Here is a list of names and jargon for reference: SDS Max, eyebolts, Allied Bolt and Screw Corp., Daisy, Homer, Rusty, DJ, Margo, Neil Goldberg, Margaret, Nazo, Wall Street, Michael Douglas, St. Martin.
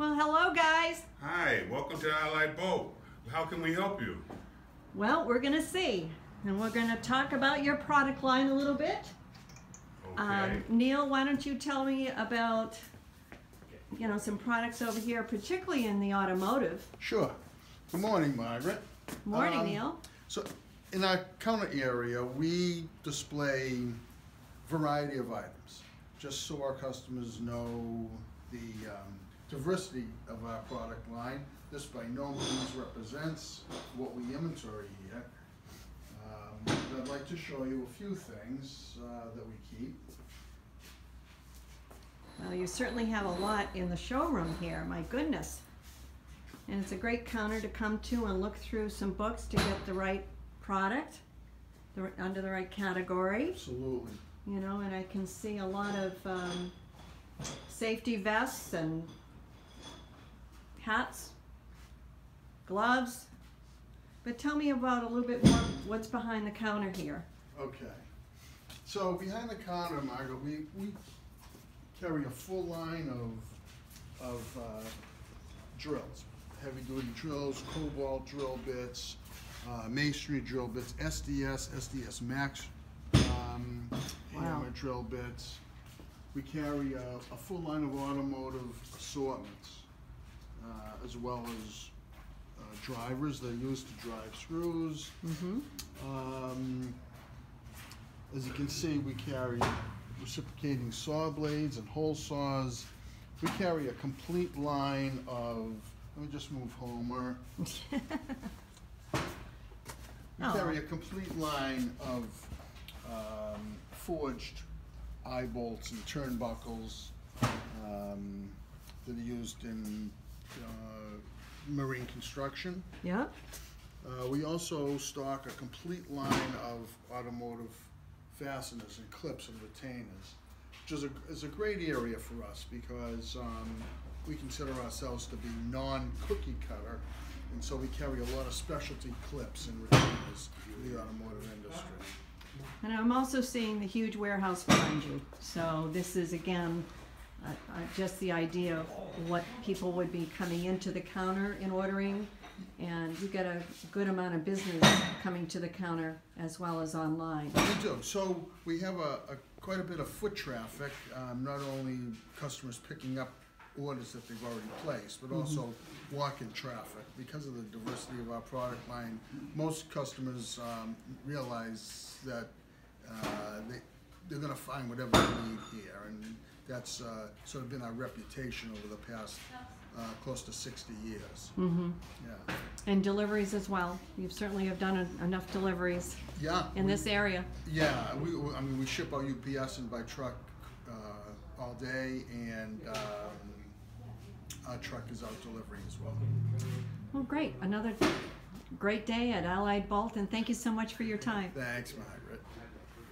Well, hello guys. Hi, welcome to Allied Bolt. How can we help you? Well, we're gonna see. And we're gonna talk about your product line a little bit. Okay. Neil, why don't you tell me about, you know, some products over here, particularly in the automotive. Sure. Good morning, Margaret. Morning, Neil. So in our counter area, we display a variety of items, just so our customers know the diversity of our product line. This by no means represents what we inventory here. But I'd like to show you a few things that we keep. Well, you certainly have a lot in the showroom here, my goodness. And it's a great counter to come to and look through some books to get the right product under the right category. Absolutely. You know, and I can see a lot of safety vests and hats, gloves. But tell me about a little bit more what's behind the counter here. Okay. So behind the counter, Margo, we carry a full line of drills, heavy-duty drills, cobalt drill bits, masonry drill bits, SDS Max hammer drill bits. We carry a full line of automotive assortments, as well as drivers they're used to drive screws. As you can see, we carry reciprocating saw blades and hole saws. We carry a complete line of, let me just move Homer. we carry a complete line of forged eye bolts and turnbuckles that are used in marine construction. Yeah. We also stock a complete line of automotive fasteners and clips and retainers, which is a great area for us because we consider ourselves to be non-cookie cutter, and so we carry a lot of specialty clips and retainers in the automotive industry. And I'm also seeing the huge warehouse behind you. So this is, again, just the idea of what people would be coming into the counter and ordering, and you get a good amount of business coming to the counter as well as online. We do. So we have quite a bit of foot traffic, not only customers picking up orders that they've already placed, but also walk-in traffic. Because of the diversity of our product line, most customers realize that they're going to find whatever they need here. And that's sort of been our reputation over the past close to 60 years. Yeah. And deliveries as well. You certainly have done enough deliveries. Yeah. In this area. Yeah. I mean, we ship our UPS and by truck all day, and our truck is out delivering as well. Well, great. Another great day at Allied Bolt, and thank you so much for your time. Thanks, Margaret.